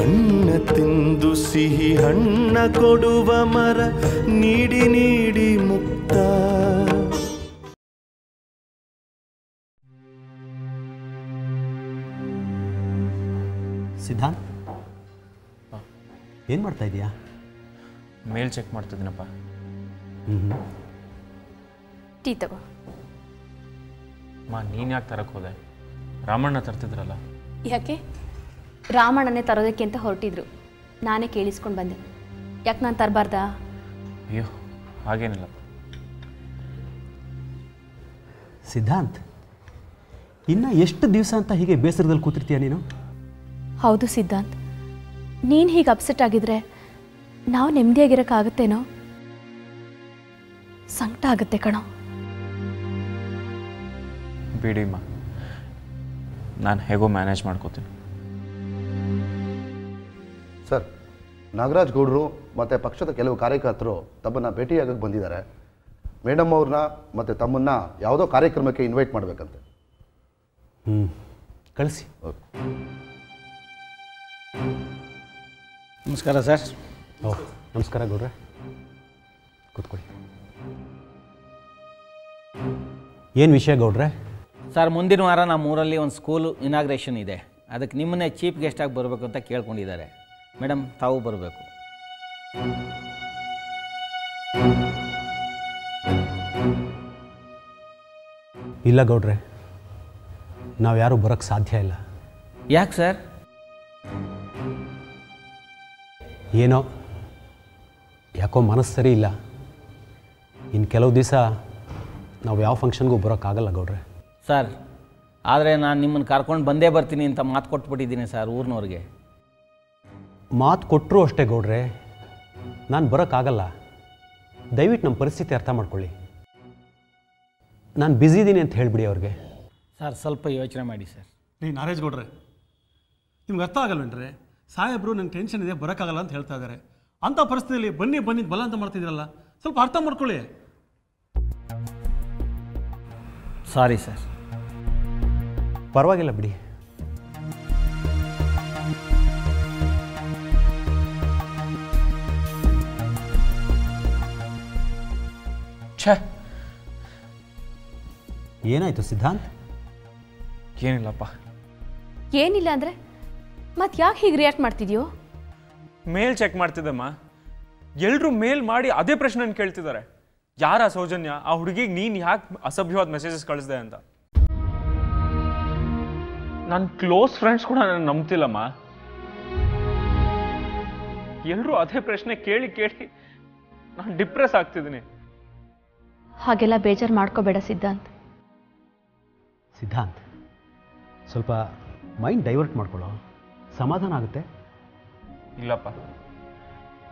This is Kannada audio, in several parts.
अन्न तिंदु सिहि हण्ण कोडुव मर नीडी नीडी मुक्त सिद्धांत ಏನು ಮಾಡ್ತಾ ಇದೀಯಾ ಮೇಲ್ ಚೆಕ್ ಮಾಡ್ತಿದ್ದೀನಪ್ಪ ಟೀ ತಗೋ ಮಾ ನೀನು ಯಾಕೆ ತರಕ್ಕೆ ಹೋದೆ ರಾಮಣ್ಣ ತರ್ತಿದ್ರಲ್ಲ ಯಾಕೆ ರಾಮಣ್ಣನೇ ತರೋದಕ್ಕೆ ಅಂತ ಹೊರಟಿದ್ರು ನಾನೇ ಕೇಳಿಸ್ಕೊಂಡು ಬಂದೆ ಯಾಕೆ ನಾನು ತರಬಾರ್ದಾ ಅಯ್ಯೋ ಹಾಗೇನಿಲ್ಲ ಸಿದ್ಧಾಂತ್ ಇನ್ನ ಎಷ್ಟು ದಿವಸ ಅಂತ ಹೀಗೆ ಬೇಸರದಲ್ಲಿ ಕೂತಿರ್ತೀಯಾ ನೀನು ಹೌದು ಸಿದ್ಧಾಂತ್ ನೀನು ಹೀಗೆ ಅಪ್ಸೆಟ್ ಆಗಿದ್ರೆ ನಾವು ನೆಮ್ಮದಿಯಾಗಿರಕಾಗುತ್ತೇನೋ ಸಂಕಟ ಆಗುತ್ತೆ ಕಣೋ ಬಿಡಿಮ್ಮ ನಾನು ಹೇಗೋ ಮ್ಯಾನೇಜ್ ಮಾಡ್ಕೊತೀನಿ ಸರ್ ನಾಗರಾಜ್ ಗೌಡರು ಮತ್ತು ಪಕ್ಷದ ಕೆಲವು ಕಾರ್ಯಕರ್ತರು ತಮ್ಮನ್ನು ಭೇಟಿಯಾಗಕ್ಕೆ ಬಂದಿದ್ದಾರೆ ಮೇಡಮ್ ಅವ್ರನ್ನ ಮತ್ತು ತಮ್ಮನ್ನು ಯಾವುದೋ ಕಾರ್ಯಕ್ರಮಕ್ಕೆ ಇನ್ವೈಟ್ ಮಾಡಬೇಕಂತೆ ಕಳಿಸಿ ನಮಸ್ಕಾರ ಸರ್ ನಮಸ್ಕಾರ ಗೌಡ್ರೆ ಕೂತ್ಕೊಳ್ಳಿ ಏನು ವಿಷಯ ಗೌಡ್ರೆ ಸರ್ ಮುಂದಿನ ವಾರ ನಮ್ಮ ಊರಲ್ಲಿ ಒಂದು ಸ್ಕೂಲ್ ಇನಾಗ್ರೇಷನ್ ಇದೆ ಅದಕ್ಕೆ ನಿಮ್ಮನ್ನೇ ಚೀಫ್ ಗೆಸ್ಟ್ ಆಗಿ ಬರಬೇಕು ಅಂತ ಕೇಳ್ಕೊಂಡಿದ್ದಾರೆ ಮೇಡಮ್ ತಾವು ಬರಬೇಕು ಇಲ್ಲ ಗೌಡ್ರೆ ನಾವು ಯಾರು ಬರೋಕ್ಕೆ ಸಾಧ್ಯ ಇಲ್ಲ ಯಾಕೆ ಸರ್ ಏನೋ ಯಾಕೋ ಮನಸ್ಸು ಸರಿ ಇಲ್ಲ ಇನ್ನು ಕೆಲವು ದಿವಸ ನಾವು ಯಾವ ಫಂಕ್ಷನ್ಗೂ ಬರೋಕ್ಕಾಗಲ್ಲ ಗೌಡ್ರೆ ಸರ್ ಆದರೆ ನಾನು ನಿಮ್ಮನ್ನು ಕರ್ಕೊಂಡು ಬಂದೇ ಬರ್ತೀನಿ ಅಂತ ಮಾತು ಕೊಟ್ಬಿಟ್ಟಿದ್ದೀನಿ ಸರ್ ಊರಿನವ್ರಿಗೆ ಮಾತು ಕೊಟ್ಟರು ಅಷ್ಟೇ ಗೌಡ್ರೆ ನಾನು ಬರೋಕ್ಕಾಗಲ್ಲ ದಯವಿಟ್ಟು ನಮ್ಮ ಪರಿಸ್ಥಿತಿ ಅರ್ಥ ಮಾಡ್ಕೊಳ್ಳಿ ನಾನು ಬ್ಯುಸಿ ಇದ್ದೀನಿ ಅಂತ ಹೇಳಿಬಿಡಿ ಅವ್ರಿಗೆ ಸರ್ ಸ್ವಲ್ಪ ಯೋಚನೆ ಮಾಡಿ ಸರ್ ನೀವು ನಾರೇಜ್ ಗೌಡ್ರೆ ನಿಮ್ಗೆ ಅರ್ಥ ಆಗಲ್ವೇನ್ರಿ ಸಾಹೇಬರು ನಂಗೆ ಟೆನ್ಷನ್ ಇದೆ ಬರೋಕ್ಕಾಗಲ್ಲ ಅಂತ ಹೇಳ್ತಾ ಇದ್ದಾರೆ ಅಂಥ ಪರಿಸ್ಥಿತಿಯಲ್ಲಿ ಬನ್ನಿ ಬನ್ನಿ ಬಲ ಅಂತ ಮಾಡ್ತಿದ್ದೀರಲ್ಲ ಸ್ವಲ್ಪ ಅರ್ಥ ಮಾಡ್ಕೊಳ್ಳಿ ಸಾರಿ ಸರ್ ಪರವಾಗಿಲ್ಲ ಬಿಡಿ ಛೆ ಏನಾಯಿತು ಸಿದ್ಧಾಂತ್ ಏನಿಲ್ಲಪ್ಪ ಏನಿಲ್ಲ ಅಂದರೆ ಮತ್ತೆ ಯಾಕೆ ಹೀಗೆ ರಿಯಾಕ್ಟ್ ಮಾಡ್ತಿದ್ಯೋ ಮೇಲ್ ಚೆಕ್ ಮಾಡ್ತಿದ್ದಮ್ಮ ಎಲ್ಲರೂ ಮೇಲ್ ಮಾಡಿ ಅದೇ ಪ್ರಶ್ನೆಯನ್ನು ಕೇಳ್ತಿದ್ದಾರೆ ಯಾರ ಸೌಜನ್ಯ ಆ ಹುಡುಗಿಗೆ ನೀನು ಯಾಕೆ ಅಸಭ್ಯವಾದ ಮೆಸೇಜಸ್ ಕಳಿಸಿದೆ ಅಂತ ನನ್ನ ಕ್ಲೋಸ್ ಫ್ರೆಂಡ್ಸ್ ಕೂಡ ನಾನು ನಂಬ್ತಿಲ್ಲಮ್ಮ ಎಲ್ಲರೂ ಅದೇ ಪ್ರಶ್ನೆ ಕೇಳಿ ಕೇಳಿ ನಾನು ಡಿಪ್ರೆಸ್ ಆಗ್ತಿದ್ದೀನಿ ಹಾಗೆಲ್ಲ ಬೇಜಾರು ಮಾಡ್ಕೋಬೇಡ ಸಿದ್ಧಾಂತ್ ಸಿದ್ಧಾಂತ್ ಸ್ವಲ್ಪ ಮೈಂಡ್ ಡೈವರ್ಟ್ ಮಾಡ್ಕೊಳ್ಳೋ ಸಮಾಧಾನ ಆಗುತ್ತೆ ಇಲ್ಲಪ್ಪ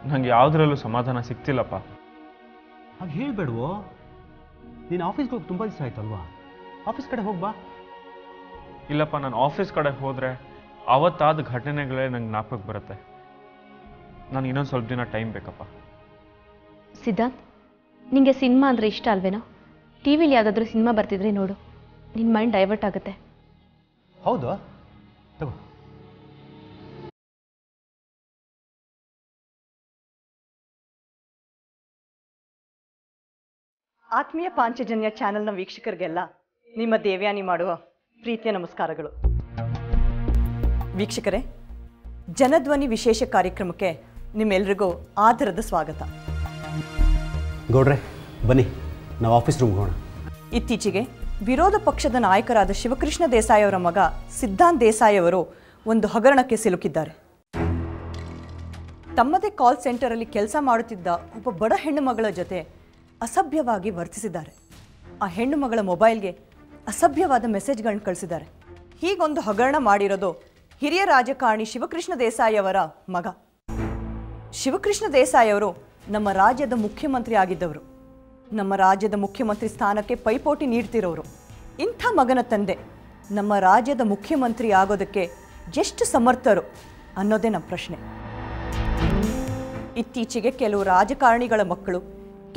ನನಗೆ ಯಾವುದರಲ್ಲೂ ಸಮಾಧಾನ ಸಿಗ್ತಿಲ್ಲಪ್ಪ ಹಾಗೆ ಹೇಳಬೇಡವೋ ನೀನು ಆಫೀಸ್ಗೆ ಹೋಗಿ ತುಂಬ ದಿವಸ ಆಯ್ತಲ್ವಾ ಆಫೀಸ್ ಕಡೆ ಹೋಗ್ಬಾ ಇಲ್ಲಪ್ಪ ನಾನು ಆಫೀಸ್ ಕಡೆ ಹೋದರೆ ಅವತ್ತಾದ ಘಟನೆಗಳೇ ನಂಗೆ ಜ್ಞಾಪಕಕ್ಕೆ ಬರುತ್ತೆ ನಾನು ಇನ್ನೊಂದು ಸ್ವಲ್ಪ ದಿನ ಟೈಮ್ ಬೇಕಪ್ಪ ಸಿದ್ಧಾಂತ್ ನಿಮಗೆ ಸಿನಿಮಾ ಅಂದರೆ ಇಷ್ಟ ಅಲ್ವೇನೋ ಟಿ ವಿಲಿ ಯಾವುದಾದ್ರೂ ಸಿನಿಮಾ ಬರ್ತಿದ್ರೆ ನೋಡು ನಿನ್ನ ಮೈಂಡ್ ಡೈವರ್ಟ್ ಆಗುತ್ತೆ ಹೌದಾ ತಗೋ ಆತ್ಮೀಯ ಪಾಂಚಜನ್ಯ ಚಾನೆಲ್ನ ವೀಕ್ಷಕರಿಗೆಲ್ಲ ನಿಮ್ಮ ದೇವ್ಯಾನಿ ಮಾಡುವ ಪ್ರೀತಿಯ ನಮಸ್ಕಾರಗಳು. ವೀಕ್ಷಕರೇ, ಜನಧ್ವನಿ ವಿಶೇಷ ಕಾರ್ಯಕ್ರಮಕ್ಕೆ ನಿಮ್ಮೆಲ್ಲರಿಗೂ ಆದರದ ಸ್ವಾಗತ. ಗೌಡ್ರೆ ಬನ್ನಿ ನಾವು ಆಫೀಸ್ ರೂಮ್ಗೆ ಹೋಗೋಣ. ಇತ್ತೀಚೆಗೆ ವಿರೋಧ ಪಕ್ಷದ ನಾಯಕರಾದ ಶಿವಕೃಷ್ಣ ದೇಸಾಯಿ ಅವರ ಮಗ ಸಿದ್ಧಾಂತ್ ದೇಸಾಯಿ ಅವರು ಒಂದು ಹಗರಣಕ್ಕೆ ಸಿಲುಕಿದ್ದಾರೆ. ತಮ್ಮದೇ ಕಾಲ್ ಸೆಂಟರಲ್ಲಿ ಕೆಲಸ ಮಾಡುತ್ತಿದ್ದ ಒಬ್ಬ ಬಡ ಹೆಣ್ಣು ಮಗಳ ಜೊತೆ ಅಸಭ್ಯವಾಗಿ ವರ್ತಿಸಿದ್ದಾರೆ. ಆ ಹೆಣ್ಣು ಮಗಳ ಮೊಬೈಲ್ಗೆ ಅಸಭ್ಯವಾದ ಮೆಸೇಜ್ಗಳನ್ನು ಕಳಿಸಿದ್ದಾರೆ. ಹೀಗೊಂದು ಹಗರಣ ಮಾಡಿರೋದು ಹಿರಿಯ ರಾಜಕಾರಣಿ ಶಿವಕೃಷ್ಣ ದೇಸಾಯಿ ಅವರ ಮಗ. ಶಿವಕೃಷ್ಣ ದೇಸಾಯಿ ಅವರು ನಮ್ಮ ರಾಜ್ಯದ ಮುಖ್ಯಮಂತ್ರಿ ಆಗಿದ್ದವರು, ನಮ್ಮ ರಾಜ್ಯದ ಮುಖ್ಯಮಂತ್ರಿ ಸ್ಥಾನಕ್ಕೆ ಪೈಪೋಟಿ ನೀಡ್ತಿರೋರು. ಇಂಥ ಮಗನ ತಂದೆ ನಮ್ಮ ರಾಜ್ಯದ ಮುಖ್ಯಮಂತ್ರಿ ಆಗೋದಕ್ಕೆ ಎಷ್ಟು ಸಮರ್ಥರು ಅನ್ನೋದೇ ನಮ್ಮ ಪ್ರಶ್ನೆ. ಇತ್ತೀಚೆಗೆ ಕೆಲವು ರಾಜಕಾರಣಿಗಳ ಮಕ್ಕಳು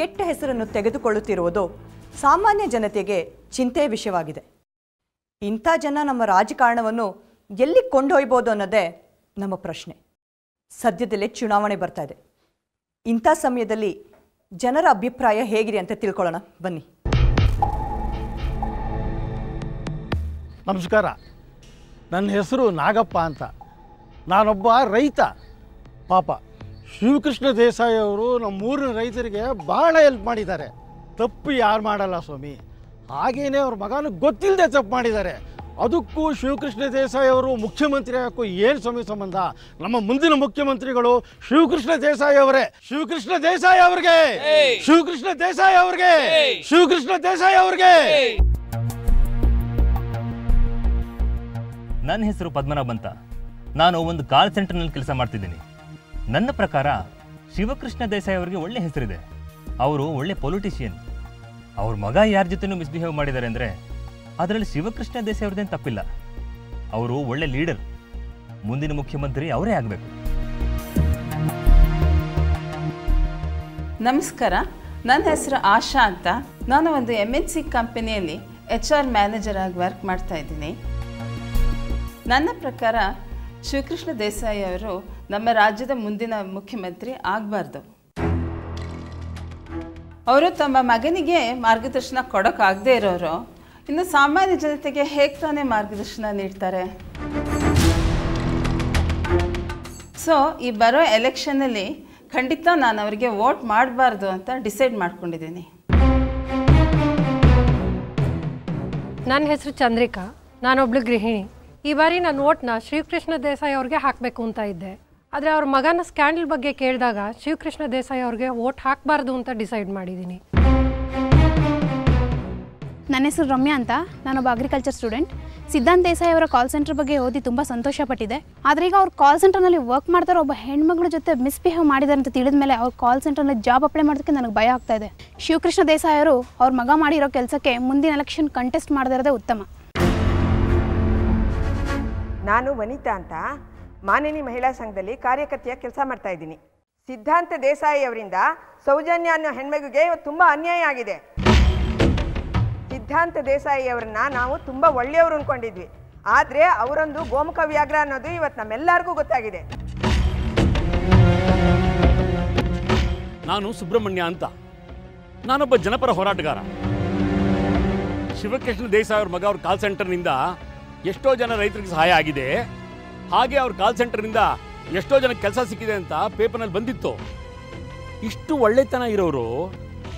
ಕೆಟ್ಟ ಹೆಸರನ್ನು ತೆಗೆದುಕೊಳ್ಳುತ್ತಿರುವುದು ಸಾಮಾನ್ಯ ಜನತೆಗೆ ಚಿಂತೆಯ ವಿಷಯವಾಗಿದೆ. ಇಂಥ ಜನ ನಮ್ಮ ರಾಜಕಾರಣವನ್ನು ಎಲ್ಲಿ ಕೊಂಡೊಯ್ಬೋದು ಅನ್ನೋದೇ ನಮ್ಮ ಪ್ರಶ್ನೆ. ಸದ್ಯದಲ್ಲೇ ಚುನಾವಣೆ ಬರ್ತಾ ಇದೆ ಇಂತ ಸಮಯದಲ್ಲಿ ಜನರ ಅಭಿಪ್ರಾಯ ಹೇಗಿದೆ ಅಂತ ತಿಳ್ಕೊಳ್ಳೋಣ ಬನ್ನಿ ನಮಸ್ಕಾರ ನನ್ನ ಹೆಸರು ನಾಗಪ್ಪ ಅಂತ ನಾನೊಬ್ಬ ರೈತ ಪಾಪ ಶಿವಕೃಷ್ಣ ದೇಸಾಯಿ ಅವರು ನಮ್ಮ ಊರಿನ ರೈತರಿಗೆ ಬಹಳ ಹೆಲ್ಪ್ ಮಾಡಿದ್ದಾರೆ ತಪ್ಪು ಯಾರು ಮಾಡಲ್ಲ ಸ್ವಾಮಿ ಹಾಗೇನೇ ಅವರ ಮಗನ ಗೊತ್ತಿಲ್ಲದೆ ತಪ್ಪು ಮಾಡಿದ್ದಾರೆ ಅದಕ್ಕೂ ಶಿವಕೃಷ್ಣ ದೇಸಾಯಿ ಅವರು ಮುಖ್ಯಮಂತ್ರಿ ಆಗೋಕೆ ಏನು ಸ್ವಾಮಿ ಸಂಬಂಧ ನಮ್ಮ ಮುಂದಿನ ಮುಖ್ಯಮಂತ್ರಿಗಳು ಶಿವಕೃಷ್ಣ ದೇಸಾಯಿ ಅವರೇ ಶಿವಕೃಷ್ಣ ದೇಸಾಯಿ ಅವರಿಗೆ ಶಿವಕೃಷ್ಣ ದೇಸಾಯಿ ಅವರಿಗೆ ಶಿವಕೃಷ್ಣ ದೇಸಾಯಿ ಅವರಿಗೆ ನನ್ನ ಹೆಸರು ಪದ್ಮನಾಭ ಅಂತ ನಾನು ಒಂದು ಕಾಲ್ ಸೆಂಟರ್ ನಲ್ಲಿ ಕೆಲಸ ಮಾಡ್ತಿದ್ದೀನಿ ನನ್ನ ಪ್ರಕಾರ ಶಿವಕೃಷ್ಣ ದೇಸಾಯಿ ಅವರಿಗೆ ಒಳ್ಳೆ ಹೆಸರಿದೆ ಅವರು ಒಳ್ಳೆ ಪೊಲಿಟಿಷಿಯನ್ ಅವರ ಮಗ ಯಾರ್ ಜೊತೆನೂ ಮಿಸ್ಬಿಹೇವ್ ಮಾಡಿದ್ದಾರೆ ಅಂದ್ರೆ ಅದರಲ್ಲಿ ಶಿವಕೃಷ್ಣ ದೇಸಾಯಿ ಅವರದೇನು ತಪ್ಪಿಲ್ಲ ಅವರು ಒಳ್ಳೆ ಲೀಡರ್ ಮುಂದಿನ ಮುಖ್ಯಮಂತ್ರಿ ಅವರೇ ಆಗಬೇಕು ನಮಸ್ಕಾರ ನನ್ನ ಹೆಸರು ಆಶಾ ಅಂತ ನಾನು ಒಂದು MNC ಕಂಪನಿಯಲ್ಲಿ HR ಮ್ಯಾನೇಜರ್ ಆಗಿ ವರ್ಕ್ ಮಾಡ್ತಾ ಇದ್ದೀನಿ ನನ್ನ ಪ್ರಕಾರ ಶಿವಕೃಷ್ಣ ದೇಸಾಯಿ ಅವರು ನಮ್ಮ ರಾಜ್ಯದ ಮುಂದಿನ ಮುಖ್ಯಮಂತ್ರಿ ಆಗಬಾರ್ದು ಅವರು ತಮ್ಮ ಮಗನಿಗೆ ಮಾರ್ಗದರ್ಶನ ಕೊಡೋಕ್ಕಾಗದೇ ಇರೋರು ಇನ್ನು ಸಾಮಾನ್ಯ ಜನತೆಗೆ ಹೇಗೆ ತಾನೇ ಮಾರ್ಗದರ್ಶನ ನೀಡ್ತಾರೆ ಸೊ ಈ ಬರೋ ಎಲೆಕ್ಷನಲ್ಲಿ ಖಂಡಿತ ನಾನು ಅವರಿಗೆ ವೋಟ್ ಮಾಡಬಾರ್ದು ಅಂತ ಡಿಸೈಡ್ ಮಾಡ್ಕೊಂಡಿದ್ದೀನಿ ನನ್ನ ಹೆಸರು ಚಂದ್ರಿಕಾ ನಾನೊಬ್ಳು ಗೃಹಿಣಿ ಈ ಬಾರಿ ನಾನು ವೋಟ್ನ ಶ್ರೀಕೃಷ್ಣ ದೇಸಾಯಿ ಅವರಿಗೆ ಹಾಕಬೇಕು ಅಂತ ಇದ್ದೆ ಆದರೆ ಅವ್ರ ಮಗನ ಸ್ಕ್ಯಾಂಡಲ್ ಬಗ್ಗೆ ಕೇಳಿದಾಗ ಶಿವಕೃಷ್ಣ ದೇಸಾಯಿ ಅವ್ರಿಗೆ ವೋಟ್ ಹಾಕಬಾರ್ದು ಅಂತ ಡಿಸೈಡ್ ಮಾಡಿದ್ದೀನಿ ನನ್ನ ಹೆಸರು ರಮ್ಯಾ ಅಂತ ನಾನೊಬ್ಬ ಅಗ್ರಿಕಲ್ಚರ್ ಸ್ಟೂಡೆಂಟ್ ಸಿದ್ಧಾಂತ್ ದೇಸಾಯಿ ಅವರ ಕಾಲ್ ಸೆಂಟರ್ ಬಗ್ಗೆ ಓದಿ ತುಂಬ ಸಂತೋಷಪಟ್ಟಿದೆ ಆದರೆ ಈಗ ಅವ್ರ ಕಾಲ್ ಸೆಂಟರ್ನಲ್ಲಿ ವರ್ಕ್ ಮಾಡ್ತಾರೆ ಒಬ್ಬ ಹೆಣ್ಮಗಳ ಜೊತೆ ಮಿಸ್ಬಿಹೇವ್ ಮಾಡಿದ್ದಾರೆ ಅಂತ ತಿಳಿದ ಮೇಲೆ ಅವ್ರ ಕಾಲ್ ಸೆಂಟರ್ನಲ್ಲಿ ಜಾಬ್ ಅಪ್ಲೈ ಮಾಡೋದಕ್ಕೆ ನನಗೆ ಭಯ ಆಗ್ತಾ ಇದೆ ಶಿವಕೃಷ್ಣ ದೇಸಾಯಿ ಅವರು ಅವ್ರ ಮಗ ಮಾಡಿರೋ ಕೆಲಸಕ್ಕೆ ಮುಂದಿನ ಎಲೆಕ್ಷನ್ ಕಂಟೆಸ್ಟ್ ಮಾಡದಿರೋದೇ ಉತ್ತಮ ನಾನು ವನಿತಾ ಅಂತ ಮಾನಿನಿ ಮಹಿಳಾ ಸಂಘದಲ್ಲಿ ಕಾರ್ಯಕರ್ತೆಯ ಕೆಲಸ ಮಾಡ್ತಾ ಇದ್ದೀನಿ ಸಿದ್ಧಾಂತ ದೇಸಾಯಿ ಅವರಿಂದ ಸೌಜನ್ಯ ಅನ್ನೋ ಹೆಣ್ಮಗುಗೆ ತುಂಬ ಅನ್ಯಾಯ ಆಗಿದೆ ಸಿದ್ಧಾಂತ ದೇಸಾಯಿ ಅವರನ್ನ ನಾವು ತುಂಬ ಒಳ್ಳೆಯವರು ಅಂದ್ಕೊಂಡಿದ್ವಿ ಆದರೆ ಅವರೊಂದು ಗೋಮುಖ ವ್ಯಾಘ್ರ ಅನ್ನೋದು ಇವತ್ತು ನಮ್ಮೆಲ್ಲರಿಗೂ ಗೊತ್ತಾಗಿದೆ ನಾನು ಸುಬ್ರಹ್ಮಣ್ಯ ಅಂತ ನಾನೊಬ್ಬ ಜನಪರ ಹೋರಾಟಗಾರ ಶಿವಕೃಷ್ಣ ದೇಸಾಯಿ ಅವ್ರ ಮಗ ಅವ್ರ ಕಾಲ್ ಸೆಂಟರ್ನಿಂದ ಎಷ್ಟೋ ಜನ ರೈತರಿಗೆ ಸಹಾಯ ಆಗಿದೆ ಹಾಗೆ ಅವ್ರ ಕಾಲ್ ಸೆಂಟರ್ನಿಂದ ಎಷ್ಟೋ ಜನ ಕೆಲಸ ಸಿಕ್ಕಿದೆ ಅಂತ ಪೇಪರ್ನಲ್ಲಿ ಬಂದಿತ್ತು ಇಷ್ಟು ಒಳ್ಳೆತನ ಇರೋರು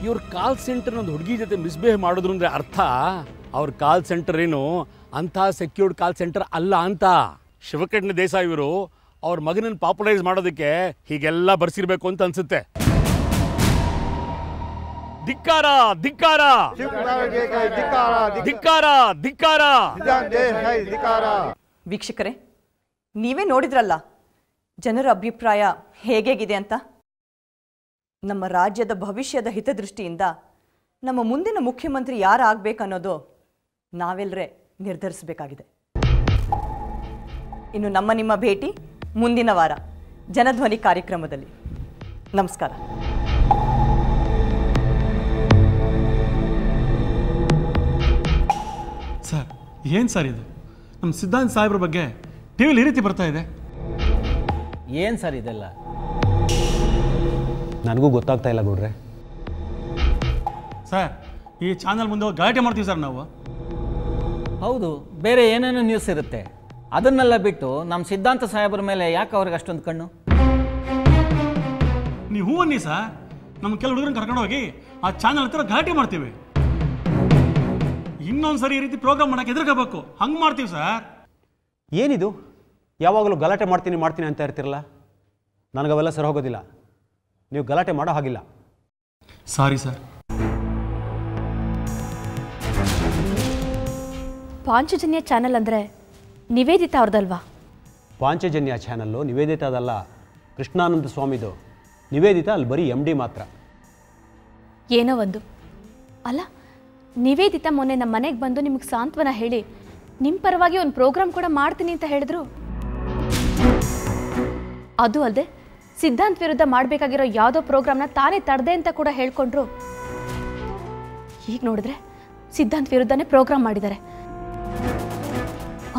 ಇವ್ರ ಕಾಲ್ ಸೆಂಟರ್ನ ಒಂದು ಹುಡುಗಿ ಜೊತೆ ಮಿಸ್ಬಿಹೇವ್ ಮಾಡೋದ್ರ ಅಂದರೆ ಅರ್ಥ ಅವ್ರ ಕಾಲ್ ಸೆಂಟರ್ ಏನು ಅಂಥ ಸೆಕ್ಯೂರ್ಡ್ ಕಾಲ್ ಸೆಂಟರ್ ಅಲ್ಲ ಅಂತ ಶಿವಕೃಷ್ಣ ದೇಸಾಯಿ ಇವರು ಅವ್ರ ಮಗನನ್ನು ಪಾಪ್ಯುಲರೈಸ್ ಮಾಡೋದಕ್ಕೆ ಹೀಗೆಲ್ಲ ಬರ್ಸಿರ್ಬೇಕು ಅಂತ ಅನಿಸುತ್ತೆ ಧಿಕ್ಕಾರ ಧಿಕ್ಕಾರ ಧಿಕ್ಕಾರ ಧಿಕ್ಕಾರ ವೀಕ್ಷಕರೇ ನೀವೇ ನೋಡಿದ್ರಲ್ಲ ಜನರ ಅಭಿಪ್ರಾಯ ಹೇಗೇಗಿದೆ ಅಂತ ನಮ್ಮ ರಾಜ್ಯದ ಭವಿಷ್ಯದ ಹಿತದೃಷ್ಟಿಯಿಂದ ನಮ್ಮ ಮುಂದಿನ ಮುಖ್ಯಮಂತ್ರಿ ಯಾರಾಗಬೇಕನ್ನೋದು ನಾವೆಲ್ಲರೇ ನಿರ್ಧರಿಸಬೇಕಾಗಿದೆ ಇನ್ನು ನಮ್ಮ ನಿಮ್ಮ ಭೇಟಿ ಮುಂದಿನ ವಾರ ಜನಧ್ವನಿ ಕಾರ್ಯಕ್ರಮದಲ್ಲಿ ನಮಸ್ಕಾರ ಸರ್ ಏನು ಸರ್ ಇದು ನಮ್ಮ ಸಿದ್ಧಾಂತ ಸಾಹೇಬ್ರ ಬಗ್ಗೆ ಟಿ ವಿಲಿ ಈ ರೀತಿ ಬರ್ತಾ ಇದೆ ಏನು ಸರ್ ಇದೆಲ್ಲ ನನಗೂ ಗೊತ್ತಾಗ್ತಾ ಇಲ್ಲ ಗೌಡ್ರೆ ಸರ್ ಈ ಚಾನಲ್ ಮುಂದೆ ಗಲಾಟೆ ಮಾಡ್ತೀವಿ ಸರ್ ನಾವು ಹೌದು ಬೇರೆ ಏನೇನೋ ನ್ಯೂಸ್ ಇರುತ್ತೆ ಅದನ್ನೆಲ್ಲ ಬಿಟ್ಟು ನಮ್ಮ ಸಿದ್ಧಾಂತ ಸಾಹೇಬ್ರ ಮೇಲೆ ಯಾಕೆ ಅವ್ರಿಗೆ ಅಷ್ಟೊಂದು ಕಣ್ಣು ನೀವು ಹೂ ಅನ್ನಿ ಸರ್ ನಮ್ಮ ಕೆಲವು ಹುಡುಗರನ್ನ ಕರ್ಕೊಂಡೋಗಿ ಆ ಚಾನಲ್ ಹತ್ರ ಗಲಾಟೆ ಮಾಡ್ತೀವಿ ಇನ್ನೊಂದು ಸರಿ ಈ ರೀತಿ ಪ್ರೋಗ್ರಾಮ್ ಮಾಡೋಕೆ ಎದುರ್ಕೋಬೇಕು ಹಂಗೆ ಮಾಡ್ತೀವಿ ಸರ್ ಏನಿದು ಯಾವಾಗಲೂ ಗಲಾಟೆ ಮಾಡ್ತೀನಿ ಅಂತ ಇರ್ತಿರಲ್ಲ ನನಗವೆಲ್ಲ ಸರಿ ಹೋಗೋದಿಲ್ಲ ನೀವು ಗಲಾಟೆ ಮಾಡೋ ಹಾಗಿಲ್ಲ ಸಾರಿ ಸರ್ ಪಾಂಚಜನ್ಯ ಚಾನಲ್ ಅಂದರೆ ನಿವೇದಿತಾ ಅವ್ರದಲ್ವಾ ಪಾಂಚಜನ್ಯ ಚಾನಲ್ಲು ನಿವೇದಿತಾದಲ್ಲ ಕೃಷ್ಣಾನಂದ ಸ್ವಾಮಿದು ನಿವೇದಿತಾ ಅಲ್ಲಿ ಬರೀ MD ಮಾತ್ರ ಏನೋ ಒಂದು ಅಲ್ಲ ನಿವೇದಿತಾ ಮೊನ್ನೆ ನಮ್ಮ ಮನೆಗೆ ಬಂದು ನಿಮಗೆ ಸಾಂತ್ವನ ಹೇಳಿ ನಿಮ್ಮ ಪರವಾಗಿ ಒಂದು ಪ್ರೋಗ್ರಾಮ್ ಕೂಡ ಮಾಡ್ತೀನಿ ಅಂತ ಹೇಳಿದ್ರು ಅದು ಅಲ್ಲದೆ ಸಿದ್ಧಾಂತ ವಿರುದ್ಧ ಮಾಡಬೇಕಾಗಿರೋ ಯಾವುದೋ ಪ್ರೋಗ್ರಾಮ್ನ ತಾನೇ ತಡೆದೆ ಅಂತ ಕೂಡ ಹೇಳ್ಕೊಂಡ್ರು ಈಗ ನೋಡಿದ್ರೆ ಸಿದ್ಧಾಂತ ವಿರುದ್ಧನೇ ಪ್ರೋಗ್ರಾಮ್ ಮಾಡಿದ್ದಾರೆ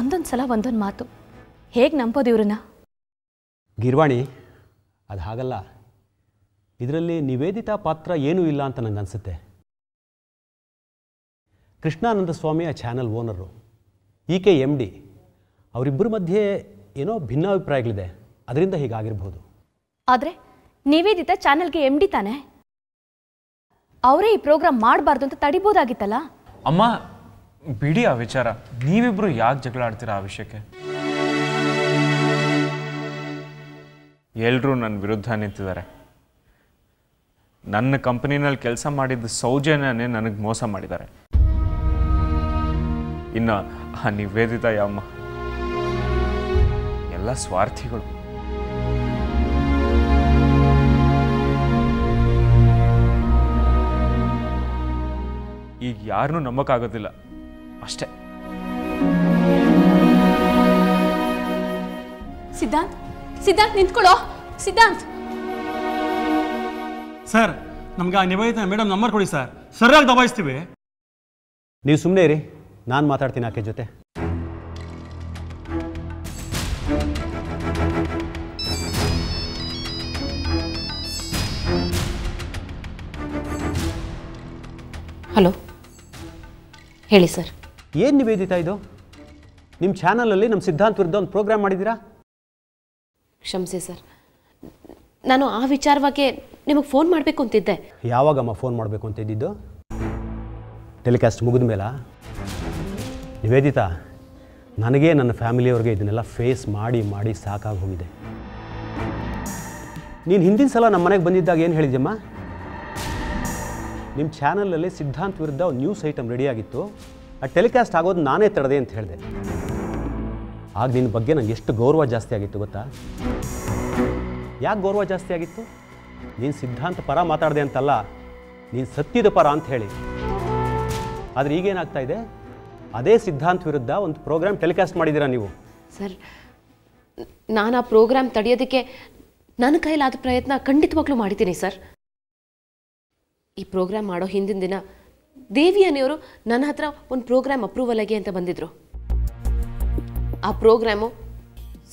ಒಂದೊಂದು ಸಲ ಒಂದೊಂದು ಮಾತು ಹೇಗೆ ನಂಬೋದು ಇವ್ರನ್ನ ಗಿರ್ವಾಣಿ ಅದು ಹಾಗಲ್ಲ, ಇದರಲ್ಲಿ ನಿವೇದಿತಾ ಪಾತ್ರ ಏನೂ ಇಲ್ಲ ಅಂತ ನನಗೆ ಅನಿಸುತ್ತೆ. ಕೃಷ್ಣಾನಂದ ಸ್ವಾಮಿ ಆ ಚಾನಲ್ ಓನರು, ಈಕೆ ಎಮ್ ಡಿ, ಅವರಿಬ್ಬರ ಮಧ್ಯೆ ಏನೋ ಭಿನ್ನಾಭಿಪ್ರಾಯಗಳಿದೆ, ಅದರಿಂದ ಹೀಗಾಗಿರ್ಬೋದು. ಆದರೆ ನಿವೇದಿತಾ ಚಾನಲ್ಗೆ ಎಮ್ ಡಿ ತಾನೆ, ಅವರೇ ಈ ಪ್ರೋಗ್ರಾಮ್ ಮಾಡಬಾರ್ದು ಅಂತ ತಡಿಬೋದಾಗಿತ್ತಲ್ಲ. ಅಮ್ಮ ಬಿಡಿ ಆ ವಿಚಾರ, ನೀವಿಬ್ರು ಯಾಕೆ ಜಗಳ ಆಡ್ತೀರಾ ಆ ವಿಷಯಕ್ಕೆ? ಎಲ್ಲರೂ ನನ್ನ ವಿರುದ್ಧ ನಿಂತಿದ್ದಾರೆ. ನನ್ನ ಕಂಪನಿನಲ್ಲಿ ಕೆಲಸ ಮಾಡಿದ್ದ ಸೌಜನ್ಯನೇ ನನಗೆ ಮೋಸ ಮಾಡಿದ್ದಾರೆ. ಇನ್ನು ಆ ನಿವೇದಿತಾ ಯಮ್ಮ ಎಲ್ಲ ಸ್ವಾರ್ಥಿಗಳು. ಈಗ ಯಾರನ್ನೂ ನಂಬಕ್ಕಾಗೋದಿಲ್ಲ ಅಷ್ಟೇ. ಸಿದ್ಧಾಂತ್, ಸಿದ್ಧಾಂತ್ ನಿಂತ್ಕೊಳ್ಳೋ. ಸಿದ್ಧಾಂತ್ ಸರ್, ನಮ್ಗೆ ಆ ನಿವೇದಿತಾ ಮೇಡಮ್ ನಂಬರ್ ಕೊಡಿ ಸರ್, ಸರಿಯಾಗಿ ದಬಾಯಿಸ್ತೀವಿ. ನೀವು ಸುಮ್ಮನೆ ಇರಿ, ನಾನು ಮಾತಾಡ್ತೀನಿ ಆಕೆ ಜೊತೆ. ಹಲೋ, ಹೇಳಿ ಸರ್. ಏನು ನಿವೇದಿತಾ ಇದು? ನಿಮ್ಮ ಚಾನಲಲ್ಲಿ ನಮ್ಮ ಸಿದ್ಧಾಂತ್ ವಿರುದ್ಧ ಒಂದು ಪ್ರೋಗ್ರಾಮ್ ಮಾಡಿದ್ದೀರಾ? ಕ್ಷಮಿಸಿ ಸರ್, ನಾನು ಆ ವಿಚಾರವಾಗಿ ನಿಮಗೆ ಫೋನ್ ಮಾಡಬೇಕು ಅಂತಿದ್ದೆ. ಯಾವಾಗಮ್ಮ ಫೋನ್ ಮಾಡಬೇಕು ಅಂತ ಇದ್ದಿದ್ದು? ಟೆಲಿಕಾಸ್ಟ್ ಮುಗಿದ ಮೇಲೆ? ನಿವೇದಿತಾ, ನನಗೆ ನನ್ನ ಫ್ಯಾಮಿಲಿಯವ್ರಿಗೆ ಇದನ್ನೆಲ್ಲ ಫೇಸ್ ಮಾಡಿ ಮಾಡಿ ಸಾಕಾಗಿ ಹೋಗಿದೆ. ನೀನು ಹಿಂದಿನ ಸಲ ನಮ್ಮ ಮನೆಗೆ ಬಂದಿದ್ದಾಗ ಏನು ಹೇಳಿದ್ಯಮ್ಮ? ನಿಮ್ಮ ಚಾನಲಲ್ಲಿ ಸಿದ್ಧಾಂತ್ ವಿರುದ್ಧ ಒಂದು ನ್ಯೂಸ್ ಐಟಮ್ ರೆಡಿಯಾಗಿತ್ತು, ಆ ಟೆಲಿಕಾಸ್ಟ್ ಆಗೋದು ನಾನೇ ತಡದೆ ಅಂತ ಹೇಳಿದೆ. ಆಗ ನಿನ್ನ ಬಗ್ಗೆ ನನಗೆ ಎಷ್ಟು ಗೌರವ ಜಾಸ್ತಿ ಆಗಿತ್ತು ಗೊತ್ತಾ? ಯಾಕೆ ಗೌರವ ಜಾಸ್ತಿ ಆಗಿತ್ತು? ನೀನು ಸಿದ್ಧಾಂತ ಪರ ಮಾತಾಡಿದೆ ಅಂತಲ್ಲ, ನೀನು ಸತ್ಯದ ಪರ ಅಂತ ಹೇಳಿ. ಆದರೆ ಈಗೇನಾಗ್ತಾ ಇದೆ, ಅದೇ ಸಿದ್ಧಾಂತ್ ವಿರುದ್ಧ ಒಂದು ಪ್ರೋಗ್ರಾಮ್ ಟೆಲಿಕಾಸ್ಟ್ ಮಾಡಿದ್ದೀರಾ ನೀವು. ಸರ್, ನಾನು ಆ ಪ್ರೋಗ್ರಾಮ್ ತಡೆಯೋದಕ್ಕೆ ನನ್ನ ಕೈಲಾದ ಪ್ರಯತ್ನ ಖಂಡಿತವಾಗ್ಲೂ ಮಾಡಿದ್ದೀನಿ ಸರ್. ಈ ಪ್ರೋಗ್ರಾಮ್ ಮಾಡೋ ಹಿಂದಿನ ದಿನ ದೇವಿಯನೆಯವರು ನನ್ನ ಹತ್ರ ಒಂದು ಪ್ರೋಗ್ರಾಮ್ ಅಪ್ರೂವಲ್ ಆಗಿ ಅಂತ ಬಂದಿದ್ದರು. ಆ ಪ್ರೋಗ್ರಾಮು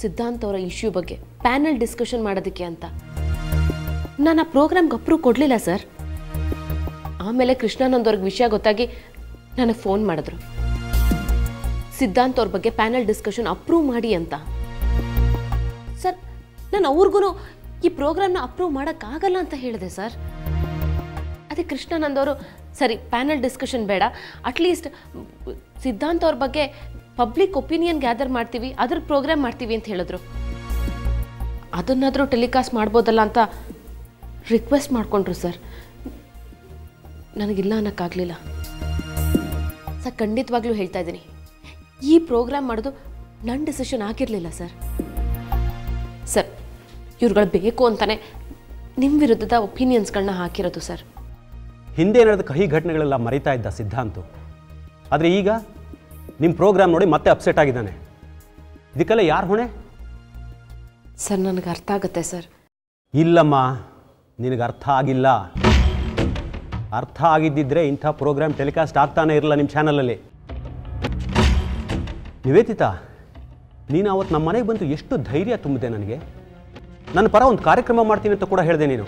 ಸಿದ್ಧಾಂತ್ ಅವರ ಇಶ್ಯೂ ಬಗ್ಗೆ ಪ್ಯಾನೆಲ್ ಡಿಸ್ಕಷನ್ ಮಾಡೋದಕ್ಕೆ ಅಂತ. ನಾನು ಆ ಪ್ರೋಗ್ರಾಮ್ಗೆ ಅಪ್ರೂವ್ ಕೊಡಲಿಲ್ಲ ಸರ್. ಆಮೇಲೆ ಕೃಷ್ಣಾನಂದ್ ಅವ್ರಿಗೆ ವಿಷಯ ಗೊತ್ತಾಗಿ ನನಗೆ ಫೋನ್ ಮಾಡಿದ್ರು, ಸಿದ್ಧಾಂತ್ ಅವ್ರ ಬಗ್ಗೆ ಪ್ಯಾನೆಲ್ ಡಿಸ್ಕಷನ್ ಅಪ್ರೂವ್ ಮಾಡಿ ಅಂತ. ಸರ್, ನಾನು ಅವ್ರಿಗೂ ಈ ಪ್ರೋಗ್ರಾಮ್ನ ಅಪ್ರೂವ್ ಮಾಡೋಕ್ಕಾಗಲ್ಲ ಅಂತ ಹೇಳಿದೆ ಸರ್. ಅದೇ ಕೃಷ್ಣಾನಂದ್ ಅವರು, ಸರಿ ಪ್ಯಾನೆಲ್ ಡಿಸ್ಕಷನ್ ಬೇಡ, ಅಟ್ಲೀಸ್ಟ್ ಸಿದ್ಧಾಂತ್ ಅವ್ರ ಬಗ್ಗೆ ಪಬ್ಲಿಕ್ ಒಪಿನಿಯನ್ ಗ್ಯಾದರ್ ಮಾಡ್ತೀವಿ, ಅದ್ರ ಪ್ರೋಗ್ರಾಮ್ ಮಾಡ್ತೀವಿ ಅಂತ ಹೇಳಿದ್ರು. ಅದನ್ನಾದರೂ ಟೆಲಿಕಾಸ್ಟ್ ಮಾಡ್ಬೋದಲ್ಲ ಅಂತ ರಿಕ್ವೆಸ್ಟ್ ಮಾಡಿಕೊಂಡ್ರು ಸರ್. ನನಗಿಲ್ಲ ಅನ್ನೋಕ್ಕಾಗಲಿಲ್ಲ ಸರ್. ಖಂಡಿತವಾಗ್ಲೂ ಹೇಳ್ತಾ ಇದ್ದೀನಿ, ಈ ಪ್ರೋಗ್ರಾಮ್ ಮಾಡೋದು ನನ್ನ ಡಿಸಿಷನ್ ಆಗಿರಲಿಲ್ಲ ಸರ್. ಸರ್, ಇವ್ರುಗಳು ಬೇಕು ಅಂತಲೇ ನಿಮ್ಮ ವಿರುದ್ಧದ ಒಪಿನಿಯನ್ಸ್ಗಳನ್ನ ಹಾಕಿರೋದು ಸರ್. ಹಿಂದೆ ನಡೆದ ಕಹಿ ಘಟನೆಗಳೆಲ್ಲ ಮರಿತಾ ಇದ್ದ ಸಿದ್ಧಾಂತು, ಆದರೆ ಈಗ ನಿಮ್ಮ ಪ್ರೋಗ್ರಾಮ್ ನೋಡಿ ಮತ್ತೆ ಅಪ್ಸೆಟ್ ಆಗಿದ್ದಾನೆ. ಇದಕ್ಕೆಲ್ಲ ಯಾರು ಹೊಣೆ? ಸರ್, ನನಗೆ ಅರ್ಥ ಆಗುತ್ತೆ ಸರ್. ಇಲ್ಲಮ್ಮ, ನಿನಗೆ ಅರ್ಥ ಆಗಿಲ್ಲ. ಅರ್ಥ ಆಗಿದ್ದಿದ್ರೆ ಇಂಥ ಪ್ರೋಗ್ರಾಮ್ ಟೆಲಿಕಾಸ್ಟ್ ಆಗ್ತಾನೆ ಇರಲ್ಲ ನಿಮ್ಮ ಚಾನಲಲ್ಲಿ. ನಿವೇದಿತಾ, ನೀನು ಅವತ್ತು ನಮ್ಮ ಮನೆಗೆ ಬಂದು ಎಷ್ಟು ಧೈರ್ಯ ತುಂಬಿದೆ ನನಗೆ. ನನ್ನ ಪರ ಒಂದು ಕಾರ್ಯಕ್ರಮ ಮಾಡ್ತೀನಿ ಅಂತ ಕೂಡ ಹೇಳಿದೆ ನೀನು.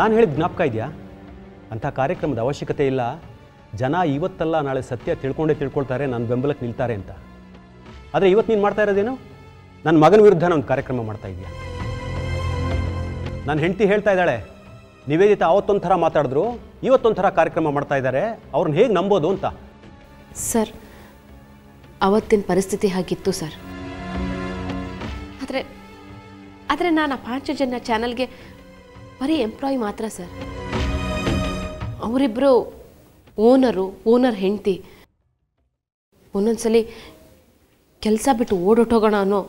ನಾನು ಹೇಳಿದ ಜ್ಞಾಪಕ ಇದೆಯಾ? ಅಂಥ ಕಾರ್ಯಕ್ರಮದ ಅವಶ್ಯಕತೆ ಇಲ್ಲ, ಜನ ಇವತ್ತಲ್ಲ ನಾಳೆ ಸತ್ಯ ತಿಳ್ಕೊಳ್ತಾರೆ, ನಾನು ಬೆಂಬಲಕ್ಕೆ ನಿಲ್ತಾರೆ ಅಂತ. ಆದರೆ ಇವತ್ತು ನೀನು ಮಾಡ್ತಾ ಇರೋದೇನು? ನನ್ನ ಮಗನ ವಿರುದ್ಧ ನಾನು ಒಂದು ಕಾರ್ಯಕ್ರಮ ಮಾಡ್ತಾ ಇದೆಯಾ? ನನ್ನ ಹೆಂಡತಿ ಹೇಳ್ತಾ ಇದ್ದಾಳೆ, ನಿವೇದಿತಾ ಅವತ್ತೊಂಥರ ಮಾತಾಡಿದ್ರು, ಇವತ್ತೊಂಥರ ಕಾರ್ಯಕ್ರಮ ಮಾಡ್ತಾ ಇದ್ದಾರೆ, ಅವ್ರನ್ನ ಹೇಗೆ ನಂಬೋದು ಅಂತ. ಸರ್, ಅವತ್ತಿನ ಪರಿಸ್ಥಿತಿ ಹಾಗಿತ್ತು ಸರ್. ಆದರೆ ಆದರೆ ನಾನು ಆ 5 ಜನ ಚಾನಲ್ಗೆ ಬರೀ ಎಂಪ್ಲಾಯಿ ಮಾತ್ರ ಸರ್. ಅವರಿಬ್ಬರು ಓನರ್ ಹೆಂಡ್ತಿ. ಒಂದೊಂದ್ಸಲಿ ಕೆಲಸ ಬಿಟ್ಟು ಓಡೋಟೋಗೋಣ ಅನ್ನೋ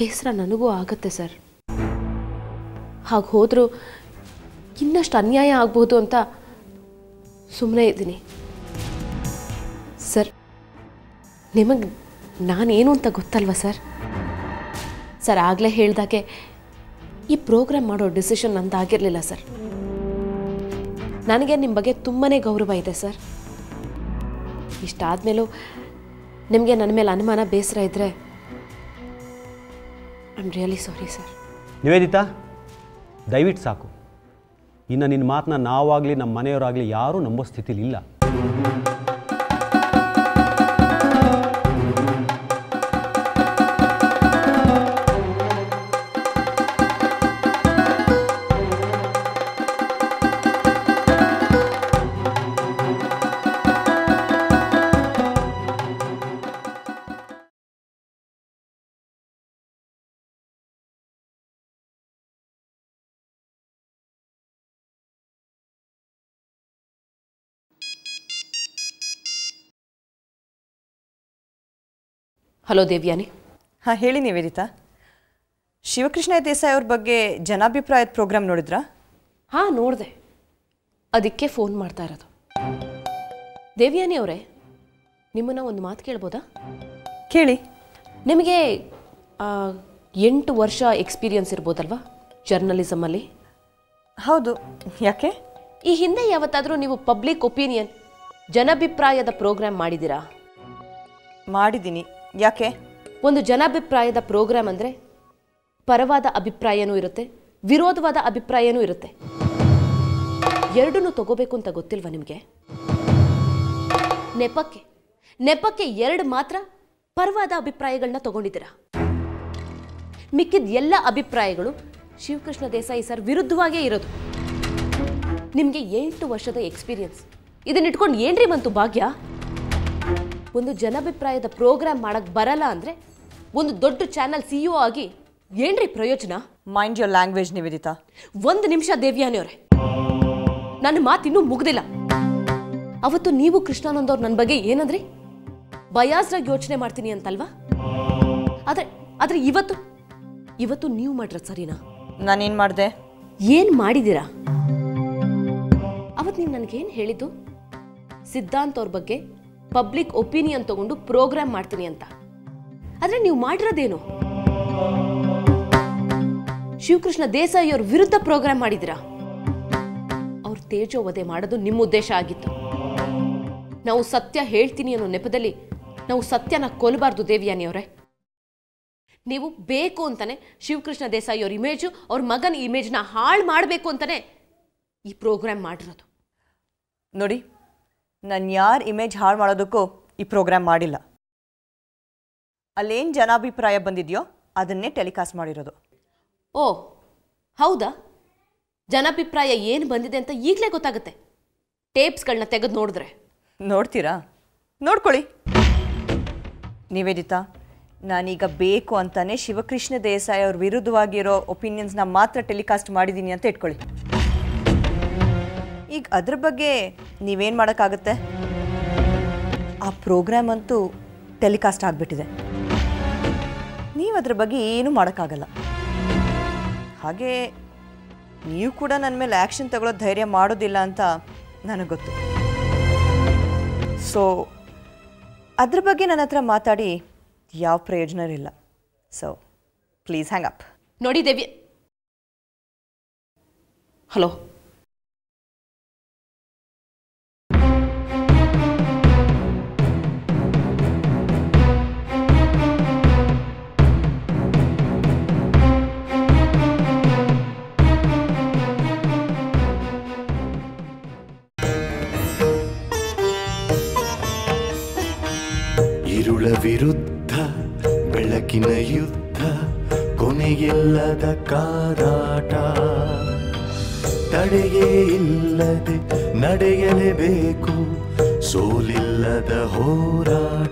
ಬೇಸರ ನನಗೂ ಆಗುತ್ತೆ ಸರ್. ಹಾಗೆ ಹೋದರೂ ಇನ್ನಷ್ಟು ಅನ್ಯಾಯ ಆಗ್ಬೋದು ಅಂತ ಸುಮ್ಮನೆ ಇದ್ದೀನಿ ಸರ್. ನಿಮಗೆ ನಾನೇನು ಅಂತ ಗೊತ್ತಲ್ವ ಸರ್. ಸರ್, ಆಗಲೇ ಹೇಳಿದಾಗೆ ಈ ಪ್ರೋಗ್ರಾಮ್ ಮಾಡೋ ಡಿಸಿಷನ್ ನಂದಾಗಿರಲಿಲ್ಲ ಸರ್. ನನಗೆ ನಿಮ್ಮ ಬಗ್ಗೆ ತುಂಬಾ ಗೌರವ ಇದೆ ಸರ್. ಇಷ್ಟಾದ ಮೇಲೂ ನಿಮಗೆ ನನ್ನ ಮೇಲೆ ಅನುಮಾನ ಬೇಸರ ಇದ್ದರೆ I am really sorry sir. Nivedita, ದಯವಿಟ್ಟು ಸಾಕು. ಇನ್ನು ನಿನ್ನ ಮಾತನ್ನ ನಾವಾಗಲಿ ನಮ್ಮ ಮನೆಯವರಾಗಲಿ ಯಾರೂ ನಂಬೋ ಸ್ಥಿತಿಲಿ ಇಲ್ಲ. हलो देव्यानी. हाँ हेळि निवेदिता, शिवकृष्ण देसाई अवर बग्गे जनाभिप्राय प्रोग्राम नोडिद्रा? हाँ नोडिदे, अदक्के फोन माड्ता इरोदु. देव्यानी अवरे, निम्मन्न ओंदु मातु केळबोदा? केळि. निमगे 8 वर्ष एक्सपीरियन्स इरबोदल्वा जर्नलिसम अल्ली? हौदु. याके? ई हिंदे यावत्तादरू नीवु पब्लिक ओपिनियन जनाभिप्रायद प्रोग्राम माडिदिरा? माडिदीनि. ಯಾಕೆ? ಒಂದು ಜನಾಭಿಪ್ರಾಯದ ಪ್ರೋಗ್ರಾಮ್ ಅಂದ್ರೆ ಪರವಾದ ಅಭಿಪ್ರಾಯನೂ ಇರುತ್ತೆ, ವಿರೋಧವಾದ ಅಭಿಪ್ರಾಯನೂ ಇರುತ್ತೆ. ಎರಡನ್ನೂ ತಗೋಬೇಕು ಅಂತ ಗೊತ್ತಿಲ್ವಾ ನಿಮಗೆ? ನೆಪಕ್ಕೆ ನೆಪಕ್ಕೆ ಎರಡು ಮಾತ್ರ ಪರವಾದ ಅಭಿಪ್ರಾಯಗಳನ್ನ ತಗೊಂಡಿದ್ದೀರಾ. ಮಿಕ್ಕಿದ ಎಲ್ಲ ಅಭಿಪ್ರಾಯಗಳು ಶಿವಕೃಷ್ಣ ದೇಸಾಯಿ ಸರ್ ವಿರುದ್ಧವಾಗೇ ಇರೋದು. ನಿಮಗೆ 8 ವರ್ಷದ ಎಕ್ಸ್ಪೀರಿಯನ್ಸ್ ಇದನ್ನ ಇಟ್ಕೊಂಡು ಏನ್ರಿ ಬಂತು ಭಾಗ್ಯ? ಒಂದು ಜನಾಭಿಪ್ರಾಯದ ಪ್ರೋಗ್ರಾಮ್ ಮಾಡಕ್ಕೆ ಬರಲ್ಲ ಅಂದ್ರೆ ಒಂದು ದೊಡ್ಡ ಚಾನೆಲ್ ಸಿಇಒ ಆಗಿ ಏನ್ರಿ ಪ್ರಯೋಜನ? Mind your language Nivedita. ಒಂದು ನಿಮಿಷ ದೇವ್ಯಾನಿ ಅವರೇ, ನನ್ನ ಮಾತು ಇನ್ನೂ ಮುಗ್ದಿಲ್ಲ. ಅವತ್ತು ನೀವು ಕೃಷ್ಣಾನಂದ್ ಅವ್ರು ನನ್ನ ಬಗ್ಗೆ ಏನಂದ್ರಿ? ಬಯಾಸ್ರಾಗಿ ಯೋಚನೆ ಮಾಡ್ತೀನಿ ಅಂತಲ್ವಾ? ಆದ್ರೆ ಆದ್ರೆ ಇವತ್ತು ಇವತ್ತು ನೀವು ಮಾಡ್ರ ಸರಿನಾ? ನಾನೇನು ಮಾಡಿದೆ? ಏನು ಮಾಡಿದ್ದೀರಾ? ಅವತ್ತು ನೀವು ನನಗೇನು ಹೇಳಿದ್ದು? ಸಿದ್ಧಾಂತ್ ಅವ್ರ ಬಗ್ಗೆ ಪಬ್ಲಿಕ್ ಒಪಿನಿಯನ್ ತಗೊಂಡು ಪ್ರೋಗ್ರಾಮ್ ಮಾಡ್ತೀನಿ ಅಂತ. ಆದರೆ ನೀವು ಮಾಡಿರೋದೇನು? ಶಿವಕೃಷ್ಣ ದೇಸಾಯಿ ಅವ್ರ ವಿರುದ್ಧ ಪ್ರೋಗ್ರಾಮ್ ಮಾಡಿದಿರಾ? ಅವ್ರ ತೇಜೋವಧೆ ಮಾಡೋದು ನಿಮ್ಮ ಉದ್ದೇಶ ಆಗಿತ್ತು. ನಾವು ಸತ್ಯ ಹೇಳ್ತೀನಿ ಅನ್ನೋ ನೆಪದಲ್ಲಿ ನಾವು ಸತ್ಯನ ಕೊಲ್ಲಬಾರ್ದು ದೇವ್ಯಾನಿ ಅವರೇ. ನೀವು ಬೇಕು ಅಂತಾನೆ ಶಿವಕೃಷ್ಣ ದೇಸಾಯಿ ಅವ್ರ ಇಮೇಜು ಅವ್ರ ಮಗನ ಇಮೇಜ್ನ ಹಾಳು ಮಾಡಬೇಕು ಅಂತಾನೆ ಈ ಪ್ರೋಗ್ರಾಮ್ ಮಾಡಿರೋದು. ನೋಡಿ, ನಾನು ಯಾರ ಇಮೇಜ್ ಹಾಳು ಮಾಡೋದಕ್ಕೂ ಈ ಪ್ರೋಗ್ರಾಮ್ ಮಾಡಿಲ್ಲ. ಅಲ್ಲೇನು ಜನಾಭಿಪ್ರಾಯ ಬಂದಿದೆಯೋ ಅದನ್ನೇ ಟೆಲಿಕಾಸ್ಟ್ ಮಾಡಿರೋದು. ಓ ಹೌದಾ? ಜನಾಭಿಪ್ರಾಯ ಏನು ಬಂದಿದೆ ಅಂತ ಈಗಲೇ ಗೊತ್ತಾಗುತ್ತೆ ಟೇಪ್ಸ್ಗಳನ್ನ ತೆಗೆದು ನೋಡಿದ್ರೆ. ನೋಡ್ತೀರಾ? ನೋಡ್ಕೊಳ್ಳಿ. ನಿವೇದಿತಾ, ನಾನೀಗ ಬೇಕು ಅಂತಾನೆ ಶಿವಕೃಷ್ಣ ದೇಸಾಯಿ ಅವ್ರ ವಿರುದ್ಧವಾಗಿರೋ ಒಪಿನಿಯನ್ಸ್ನ ಮಾತ್ರ ಟೆಲಿಕಾಸ್ಟ್ ಮಾಡಿದ್ದೀನಿ ಅಂತ ಇಟ್ಕೊಳ್ಳಿ. ಈಗ ಅದ್ರ ಬಗ್ಗೆ ನೀವೇನು ಮಾಡೋಕ್ಕಾಗುತ್ತೆ? ಆ ಪ್ರೋಗ್ರಾಮ್ ಅಂತೂ ಟೆಲಿಕಾಸ್ಟ್ ಆಗಿಬಿಟ್ಟಿದೆ. ನೀವು ಅದ್ರ ಬಗ್ಗೆ ಏನೂ ಮಾಡೋಕ್ಕಾಗಲ್ಲ. ಹಾಗೆ ನೀವು ಕೂಡ ನನ್ನ ಮೇಲೆ ಆ್ಯಕ್ಷನ್ ತಗೊಳ್ಳೋ ಧೈರ್ಯ ಮಾಡೋದಿಲ್ಲ ಅಂತ ನನಗೆ ಗೊತ್ತು. ಸೊ ಅದ್ರ ಬಗ್ಗೆ ನನ್ನ ಹತ್ರ ಮಾತಾಡಿ ಯಾವ ಪ್ರಯೋಜನ ಇಲ್ಲ. So please hang up. ನೋಡಿ ದೇವಿ. ಹಲೋ ವಿರುದ್ಧ ಬೆಳಕಿನ ಯುದ್ಧ, ಕೊನೆಯಿಲ್ಲದ ಕಾದಾಟ, ತಡೆಯೇ ಇಲ್ಲದೆ ನಡೆಯಲೇಬೇಕು ಸೋಲಿಲ್ಲದ ಹೋರಾಟ.